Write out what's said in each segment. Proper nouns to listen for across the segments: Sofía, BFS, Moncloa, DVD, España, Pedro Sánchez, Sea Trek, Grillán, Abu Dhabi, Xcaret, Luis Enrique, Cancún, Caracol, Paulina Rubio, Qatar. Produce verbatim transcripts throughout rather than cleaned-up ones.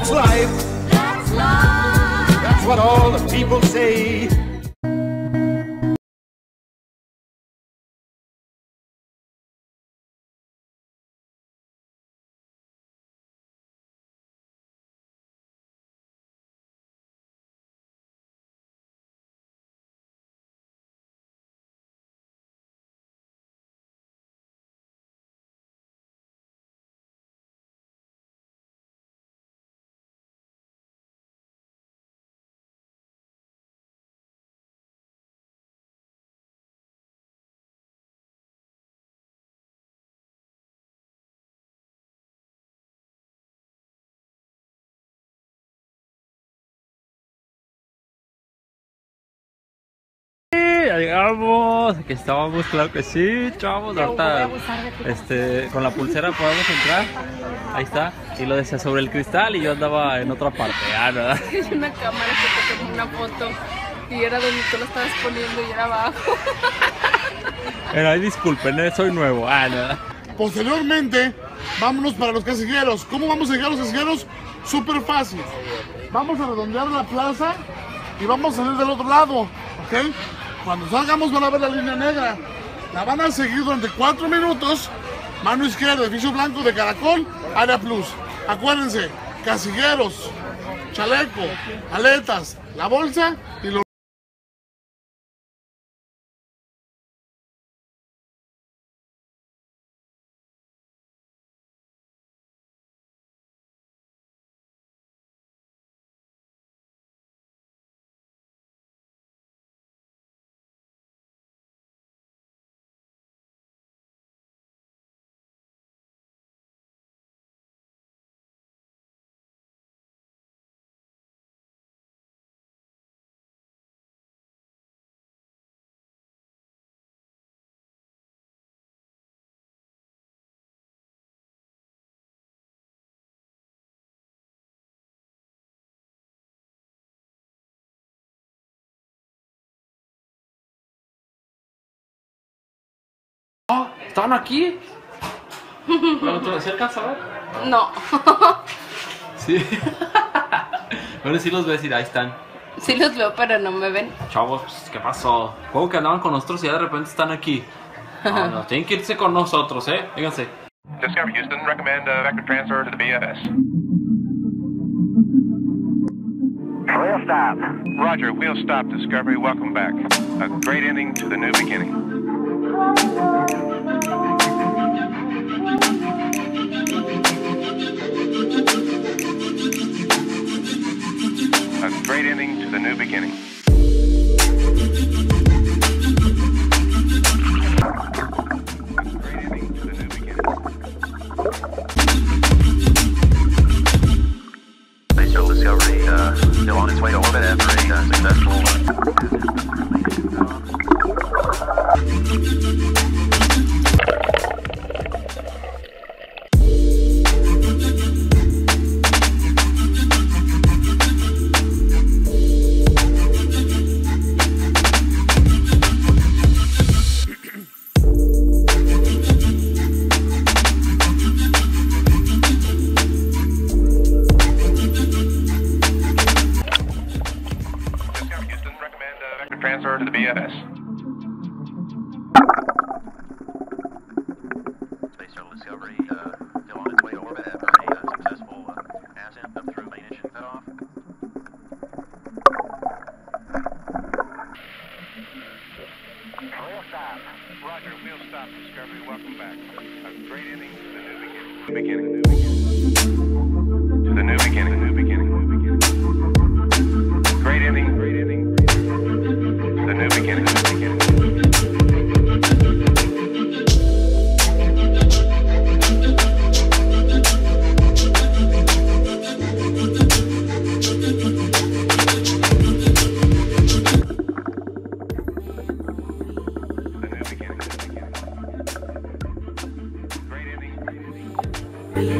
That's life. That's life. That's what all the people say. Ya llegamos, aquí estábamos, claro que sí, chavos. Ahorita este, con la pulsera podemos entrar, ahí está, y lo decía sobre el cristal y yo andaba en otra parte, ah, ¿verdad? Hay una cámara que te tomó una foto y era donde tú lo estabas poniendo y era abajo. Pero ahí disculpen, soy nuevo, ah, nada. Posteriormente, vámonos para los casilleros. ¿Cómo vamos a llegar a los casilleros? Súper fácil, vamos a redondear la plaza y vamos a salir del otro lado, ¿ok? Cuando salgamos van a ver la línea negra. La van a seguir durante cuatro minutos. Mano izquierda, edificio blanco de Caracol, área plus. Acuérdense, casilleros, chaleco, aletas, la bolsa y los... ¿Estaban aquí? ¿Se alcanza a ver? No. Sí. Ahora sí los ves y ahí están. Sí los veo, pero no me ven. Chavos, ¿qué pasó? ¿Cómo que andaban con nosotros y ya de repente están aquí? No, no, tienen que irse con nosotros, ¿eh? Fíjense. Discover Houston, recommend a vector transfer to the B F S. Wheel stop. Roger, wheel stop, Discovery, welcome back. A great ending to the new beginning. A great ending to the new beginning. A great ending to the new beginning. Spatial Discovery, uh, still on its way to orbit after a uh, successful... Uh, yeah.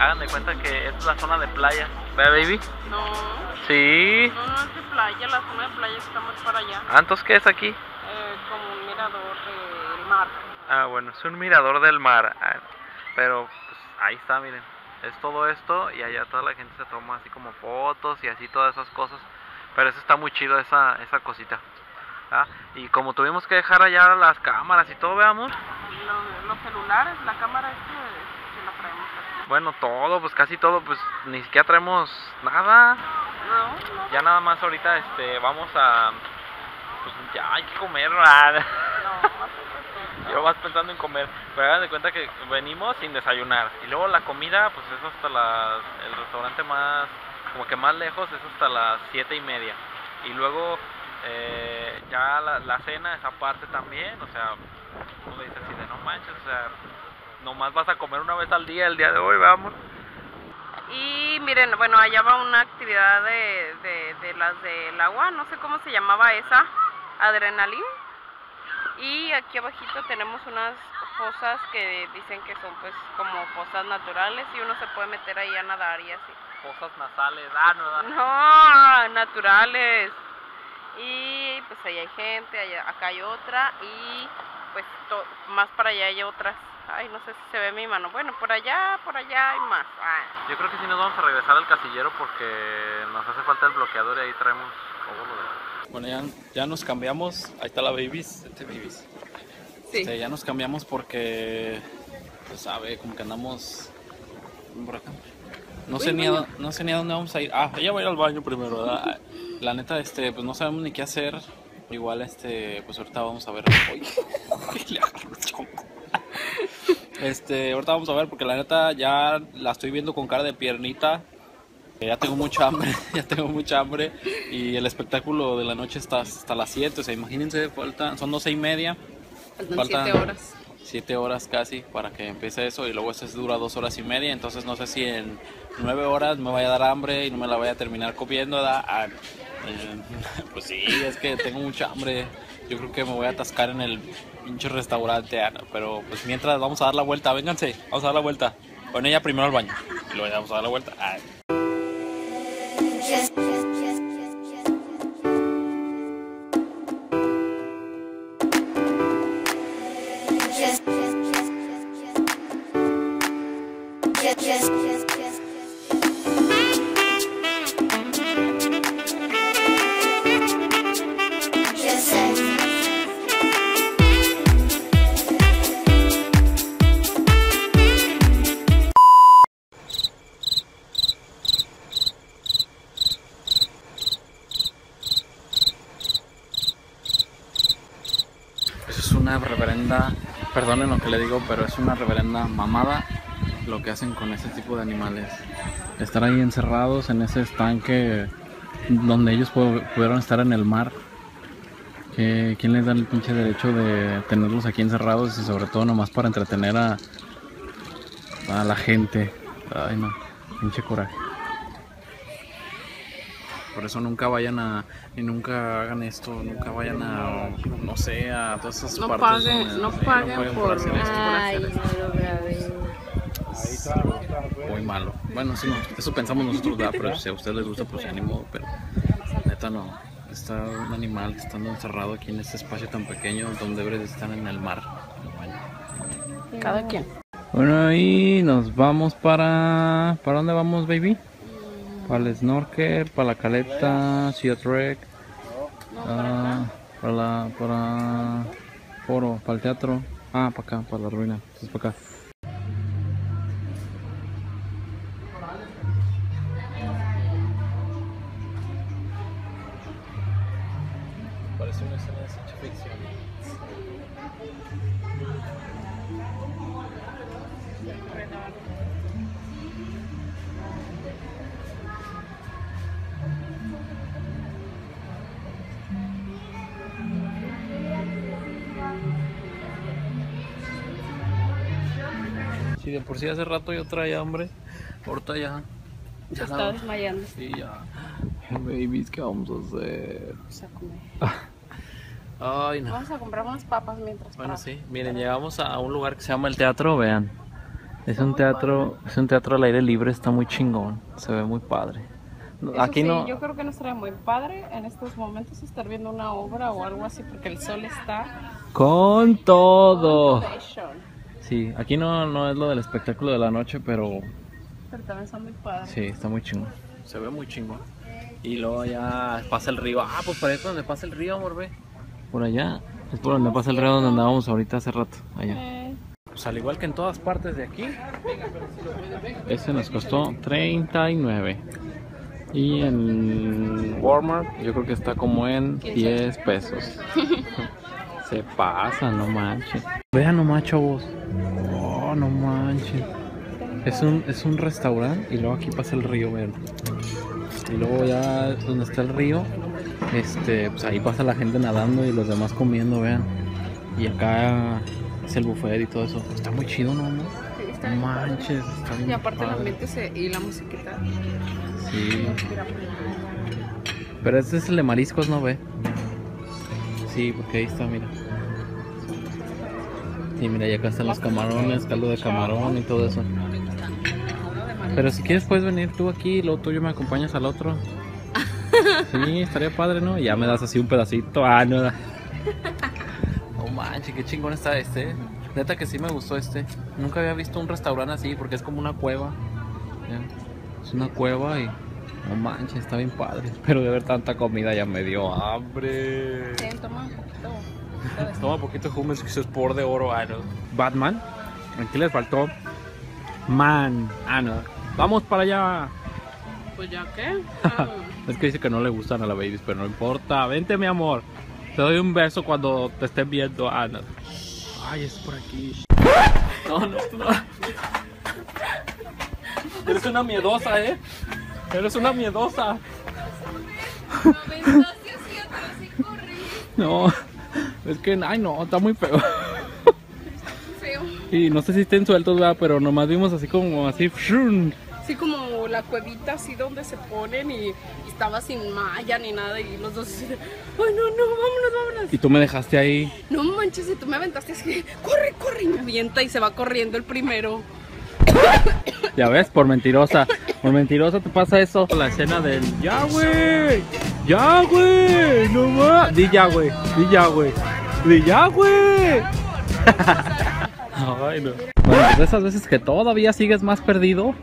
Háganme cuenta que esta es la zona de playa. ¿Ve, baby? No. ¿Sí? No, no es de playa, la zona de playa está más para allá. Ah, ¿entonces qué es aquí? Eh, como un mirador del mar. Ah, bueno, es un mirador del mar. Pero, pues, ahí está, miren. Es todo esto y allá toda la gente se toma así como fotos y así todas esas cosas. Pero eso está muy chido, esa, esa cosita. ¿Ah? Y como tuvimos que dejar allá las cámaras y todo, veamos. Los, los celulares, la cámara es que... Bueno, todo, pues casi todo, pues ni siquiera traemos nada. No, no. Ya nada más ahorita este, vamos a... Pues ya hay que comer. ¿Verdad? No, yo vas pensando en comer, pero hagan de cuenta que venimos sin desayunar. Y luego la comida, pues es hasta las... El restaurante más... Como que más lejos es hasta las siete y media. Y luego eh, ya la, la cena es aparte también. O sea, tú le dices así de no manches, o sea... Nomás vas a comer una vez al día, el día de hoy, vamos. Y miren, bueno, allá va una actividad de, de, de las del agua, no sé cómo se llamaba esa, adrenalina. Y aquí abajito tenemos unas fosas que dicen que son pues como fosas naturales y uno se puede meter ahí a nadar y así. Fosas nasales, ah, no, no, naturales. Y pues ahí hay gente, allá, acá hay otra y pues to, más para allá hay otras. Ay, no sé si se ve mi mano. Bueno, por allá, por allá hay más. Ay. Yo creo que sí nos vamos a regresar al casillero porque nos hace falta el bloqueador y ahí traemos todo lo demás. Bueno, ya, ya nos cambiamos. Ahí está la Babies. Este Babies. Sí. Este, ya nos cambiamos porque, pues, sabe, como que andamos por acá. No sé, ni a, no sé ni a dónde vamos a ir. Ah, ella va a ir al baño primero, ¿verdad? La neta, este, pues no sabemos ni qué hacer. Igual, este, pues ahorita vamos a ver. Ay, le agarro el chonco. Este, ahorita vamos a ver porque la neta ya la estoy viendo con cara de piernita. Ya tengo mucha hambre, ya tengo mucha hambre. Y el espectáculo de la noche está hasta las siete, o sea, imagínense, faltan, son doce y media. Faltan siete horas. siete horas casi para que empiece eso y luego eso dura dos horas y media. Entonces no sé si en nueve horas me vaya a dar hambre y no me la vaya a terminar comiendo. Ah, eh, pues sí, es que tengo mucha hambre. Yo creo que me voy a atascar en el pinche restaurante, Ana, pero pues mientras vamos a dar la vuelta, vénganse, vamos a dar la vuelta. Con ella primero al baño y luego vamos a dar la vuelta. Ay. Reverenda, perdonen lo que le digo, pero es una reverenda mamada lo que hacen con ese tipo de animales. Estar ahí encerrados en ese estanque donde ellos pudieron estar en el mar. ¿Quién les da el pinche derecho de tenerlos aquí encerrados y sobre todo nomás para entretener a, a la gente? Ay no, pinche coraje. Por eso nunca vayan a, y nunca hagan esto, nunca vayan a, no sé, a todas esas no partes. Paguen, donde, no, sí, paguen no paguen por, por hacer esto. Ay, por hacer esto. No lo grabé. Es muy malo. Bueno, sí, no, eso pensamos nosotros, ¿verdad? Pero si a ustedes les gusta, pues ni modo, pero neta no. Está un animal que está encerrado aquí en este espacio tan pequeño donde debe de estar en el mar. Bueno. Cada quien. Bueno, y nos vamos para... ¿Para dónde vamos, baby? Para el snorkel, para la caleta, Sea Trek, no, para, uh, para la, para Foro, para el teatro, ah, para acá, para la ruina, es para acá. Parece una escena de ciencia ficción. Y de por sí hace rato yo traía hambre. Ahorita ya... ya está la... desmayando. Sí, ya. Babies, ¿qué vamos a hacer? Vamos a comer. Ay, no. Vamos a comprar unas papas mientras. Bueno, para... sí. Miren, llegamos a un lugar que se llama el Teatro, vean. Es un teatro, es un teatro al aire libre, está muy chingón. Se ve muy padre. Eso aquí sí, no... yo creo que nos trae muy padre en estos momentos estar viendo una obra o algo así, porque el sol está... ¡con todo! Sí, aquí no, no es lo del espectáculo de la noche, pero... pero también son muy padres. Sí, está muy chingón. Se ve muy chingón. Y luego ya pasa el río. Ah, pues por ahí es donde pasa el río, amor, ve. Por allá, es por donde pasa el río donde andábamos ahorita hace rato, allá. Eh. Pues al igual que en todas partes de aquí, ese nos costó treinta y nueve. Y en Walmart yo creo que está como en diez pesos. Se pasa, no manches. Vean nomás, chavos. No, no manches. Es un, es un restaurante y luego aquí pasa el río, vean. Y luego ya donde está el río, este, pues ahí pasa la gente nadando y los demás comiendo, vean. Y acá es el buffet y todo eso. Está muy chido, ¿no? No sí, está manches, está bien. Y aparte el ambiente se, y la musiquita. Sí. Pero este es el de mariscos, ¿no ve? Sí, porque ahí está, mira. Y mira, y acá están los camarones, caldo de camarón y todo eso. Pero si quieres puedes venir tú aquí y luego tú yo me acompañas al otro. Sí, estaría padre, ¿no? Y ya me das así un pedacito. Ah, no. No manches, qué chingón está este. Neta que sí me gustó este. Nunca había visto un restaurante así porque es como una cueva. ¿Sí? Es una cueva y no manches, está bien padre. Pero de ver tanta comida ya me dio hambre. Sí, toma un poquito. Toma un poquito de hummus, que eso es por de oro. Ah, no. Batman, aquí les faltó man. Ah, no. Vamos para allá. Pues ya qué. Ah. Es que dice que no le gustan a la babies, pero no importa. Vente, mi amor. Te doy un beso cuando te estén viendo. Ah, no. Ay, es por aquí. No, no, no. Eres una miedosa, ¿eh? Eres una miedosa. No, es que, ay no, está muy feo. Y no sé si estén sueltos, ¿verdad? Pero nomás vimos así como, así. Sí, como la cuevita así donde se ponen y estaba sin malla ni nada y los dos así, ay no, no, vámonos, vámonos. Y tú me dejaste ahí. No manches, si tú me aventaste así, corre, corre, y me avienta y se va corriendo el primero. Ya ves, por mentirosa, por mentirosa te pasa eso. La escena del ya güey, ya güey, no más. Di ya güey, di ya güey, di ya güey. Ay, no. Bueno, pues esas veces que todavía sigues más perdido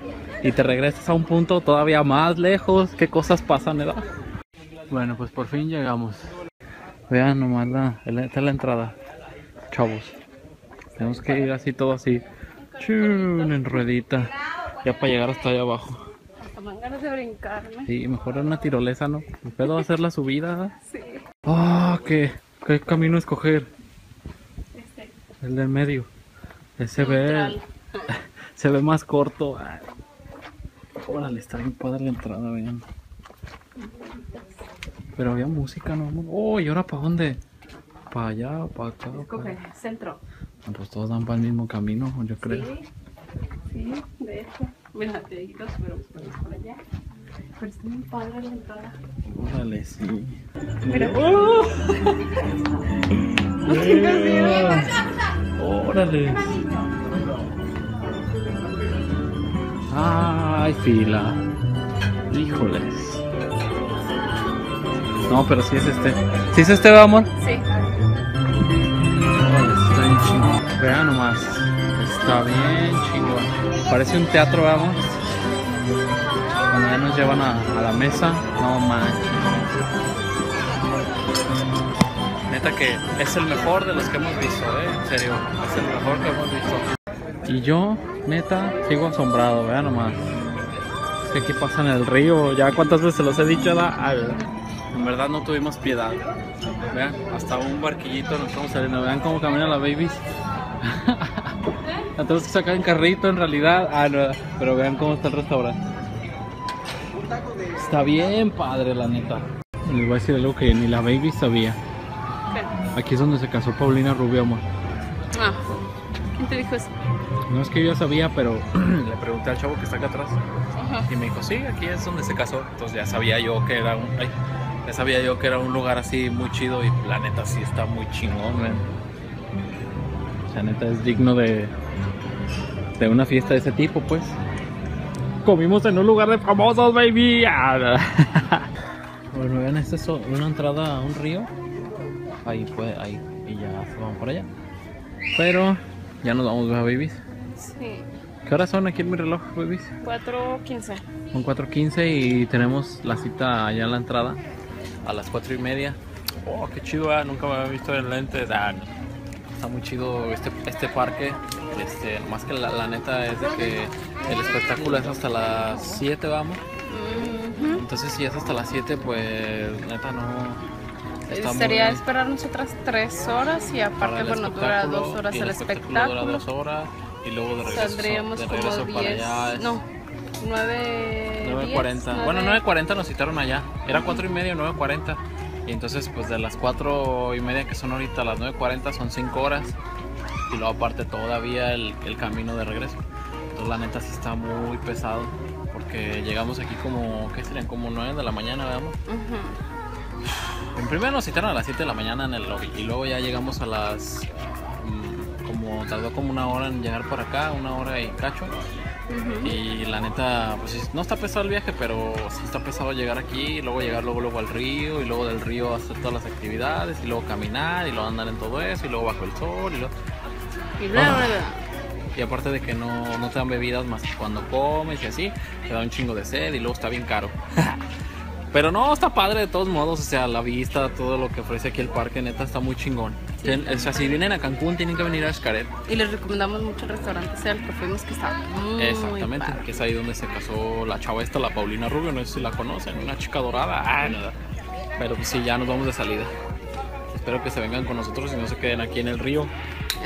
y te regresas a un punto todavía más lejos, qué cosas pasan, ¿verdad? Bueno, pues por fin llegamos. Vean nomás, la, esta es la entrada, chavos. Tenemos que ir así, todo así. Chun, en ruedita. Ya para llegar hasta allá abajo. Hasta me dan ganas de brincarme. Sí, mejor una tirolesa, ¿no? ¿Puedo hacer la subida? Sí. Ah, oh, ¿qué? ¿Qué camino escoger? Este. El del medio. Ese ve. Se ve más corto. Órale, está bien padre la entrada, vean. Pero había música, ¿no? Oh, ¿y ahora para dónde? Para allá, para acá. Escoge, para... centro. Pues todos dan para el mismo camino, yo creo. Sí, sí, de hecho. Mira, te digo, pero por allá. Pero está muy padre la entrada. Órale, sí. Mira. ¡Oh! ¡Órale! ¡Ay, fila! ¡Híjoles! No, pero sí es este. ¿Sí es este, amor? Sí. Vean nomás, está bien chingón. Parece un teatro, vamos. Cuando ya nos llevan a, a la mesa, no manches. Neta que es el mejor de los que hemos visto, ¿eh? En serio, es el mejor que hemos visto. Y yo, neta, sigo asombrado, vean nomás. Es que aquí pasa en el río, ya cuántas veces los he dicho, da. En verdad no tuvimos piedad. Vean, hasta un barquillito nos estamos saliendo, vean cómo camina la babies. La tenemos que sacar en carrito en realidad. Ah, no, pero vean cómo está el restaurante. Está bien padre, la neta. Les voy a decir algo que ni la baby sabía. ¿Qué? Aquí es donde se casó Paulina Rubio, amor. Ah. ¿Quién te dijo eso? No, es que yo sabía, pero le pregunté al chavo que está acá atrás. Ajá. Y me dijo, sí, aquí es donde se casó. Entonces ya sabía yo que era un... Ay, ya sabía yo que era un lugar así muy chido. Y la neta sí está muy chingón, man. La neta es digno de... de una fiesta de ese tipo, pues. Comimos en un lugar de famosos, baby. Bueno, vean, esta es una entrada a un río. Ahí puede, ahí. Y ya se van por allá. Pero ya nos vamos, ¿verdad, babies? Sí. ¿Qué horas son aquí en mi reloj, babies? cuatro quince. Son cuatro quince y tenemos la cita allá en la entrada a las cuatro y media. Oh, qué chido, ¿eh? Nunca me había visto en lente. Dan. Está muy chido este, este parque. Este, más que la, la neta es de que el espectáculo es hasta las siete, vamos. Uh-huh. Entonces si es hasta las siete, pues neta no... Sería esperar nosotras tres horas y aparte, bueno, dura dos horas el, el espectáculo, espectáculo. Dura dos horas y luego de regreso, saldríamos de regreso como para diez, allá es... no, nueve cuarenta. Bueno, nueve cuarenta nos citaron allá, era cuatro y media, nueve cuarenta. Y entonces pues de las cuatro y media que son ahorita a las nueve cuarenta son cinco horas. Y luego aparte todavía el, el camino de regreso. Entonces la neta sí está muy pesado, porque llegamos aquí como, ¿qué serían? Como nueve de la mañana, veamos. Uh-huh. En primero nos citaron a las siete de la mañana en el lobby y luego ya llegamos a las... Um, como tardó como una hora en llegar por acá, una hora y cacho. Uh-huh. Y la neta, pues no está pesado el viaje, pero sí está pesado llegar aquí y luego llegar luego, luego al río y luego del río hacer todas las actividades y luego caminar y luego andar en todo eso y luego bajo el sol y luego... Y bla, bla, bla. Y aparte de que no, no te dan bebidas más que cuando comes y así, te da un chingo de sed y luego está bien caro. Pero no, está padre de todos modos, o sea, la vista, todo lo que ofrece aquí el parque, neta, está muy chingón. Sí, Tien, o sea, si vienen a Cancún, tienen que venir a Xcaret. Y les recomendamos mucho el restaurante, sea el que fuimos, que está muy... Exactamente, padre. Que es ahí donde se casó la chava esta, la Paulina Rubio, no sé si la conocen, una chica dorada. Ah, nada. Pero pues sí, ya nos vamos de salida. Espero que se vengan con nosotros y no se queden aquí en el río.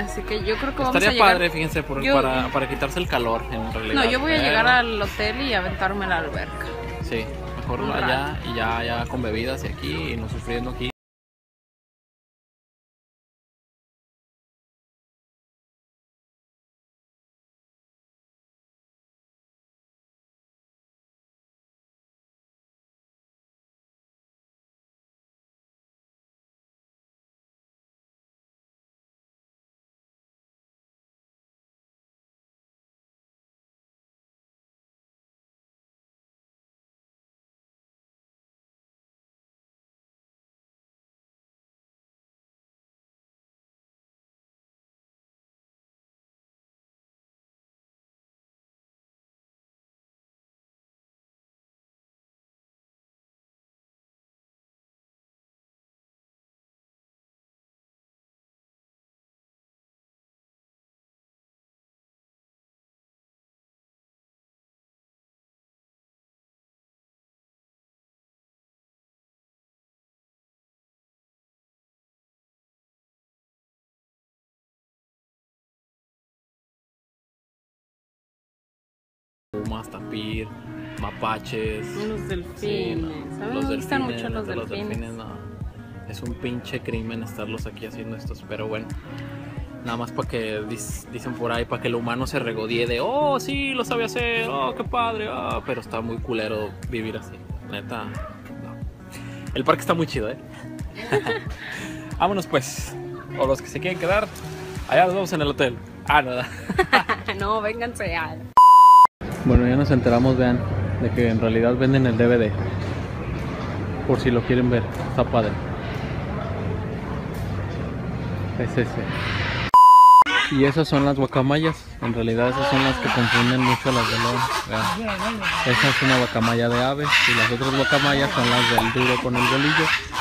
Así que yo creo que vamos a llegar... Estaría padre, fíjense, por, yo... para, para quitarse el calor, en realidad. No, yo voy a llegar al hotel y aventarme a la alberca. Sí. Allá y ya, ya con bebidas y aquí y no sufriendo aquí. Más tapir, mapaches, los delfines, sí, no. Los delfines, mucho los delfines. Los delfines no. Es un pinche crimen estarlos aquí haciendo estos, pero bueno, nada más para que dicen por ahí, para que el humano se regodie de, oh sí, lo sabe hacer, oh qué padre, oh, pero está muy culero vivir así, neta, no. El parque está muy chido, eh. Vámonos pues, o los que se quieren quedar, allá nos vemos en el hotel. Ah, nada. No, vénganse ya. Bueno, ya nos enteramos, vean, de que en realidad venden el D V D. Por si lo quieren ver, está padre. Es ese. Y esas son las guacamayas. En realidad esas son las que confunden mucho a las de león. Vean. Esa es una guacamaya de aves y las otras guacamayas son las del duro con el bolillo.